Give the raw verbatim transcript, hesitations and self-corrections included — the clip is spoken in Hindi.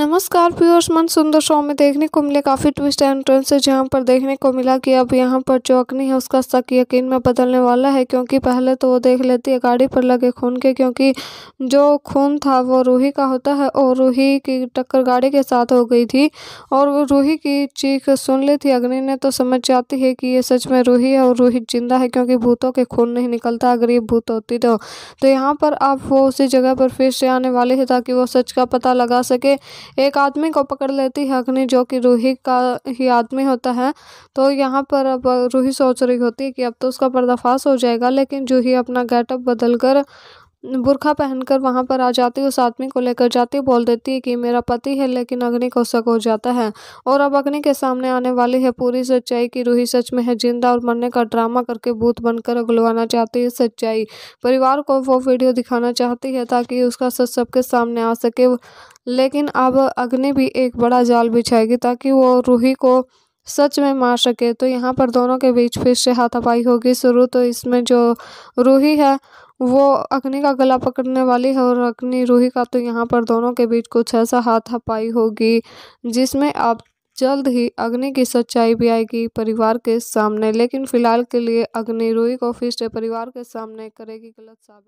नमस्कार प्योर्स मन सुंदर शो में देखने को मिले काफ़ी ट्विस्ट एंड टर्न्स है, जहाँ पर देखने को मिला कि अब यहाँ पर जो अग्नि है उसका शक यकीन में बदलने वाला है, क्योंकि पहले तो वो देख लेती है गाड़ी पर लगे खून के, क्योंकि जो खून था वो रूही का होता है और रूही की टक्कर गाड़ी के साथ हो गई थी। और वो रूही की चीख सुन ली थी अग्नि ने, तो समझ जाती है कि ये सच में रूही है और रूही जिंदा है, क्योंकि भूतों के खून नहीं निकलता अगर ये भूत होती तो। यहाँ पर अब वो उसी जगह पर फिर से आने वाले है ताकि वो सच का पता लगा सके। एक आदमी को पकड़ लेती है अग्नि, जो कि रूही का ही आदमी होता है। तो यहाँ पर अब रूही सोच रही होती है कि अब तो उसका पर्दाफाश हो जाएगा, लेकिन जूही अपना गेटअप बदलकर बुरखा पहनकर वहाँ पर आ जाती है, उस आदमी को लेकर जाती है, बोल देती है कि मेरा पति है, लेकिन अग्नि को शक हो जाता है। और अब अग्नि के सामने आने वाली है पूरी सच्चाई कि रूही सच में है जिंदा और मरने का ड्रामा करके भूत बनकर अगलवाना चाहती है सच्चाई। परिवार को वो वीडियो दिखाना चाहती है ताकि उसका सच सबके सामने आ सके, लेकिन अब अग्नि भी एक बड़ा जाल बिछाएगी ताकि वो रूही को सच में मार सके। तो यहाँ पर दोनों के बीच फिर से हाथापाई होगी शुरू। तो इसमें जो रूही है वो अग्नि का गला पकड़ने वाली है और अग्नि रूही का। तो यहाँ पर दोनों के बीच कुछ ऐसा हाथापाई होगी जिसमें आप जल्द ही अग्नि की सच्चाई भी आएगी परिवार के सामने। लेकिन फिलहाल के लिए अग्नि रूही को फिर से परिवार के सामने करेगी गलत साबित।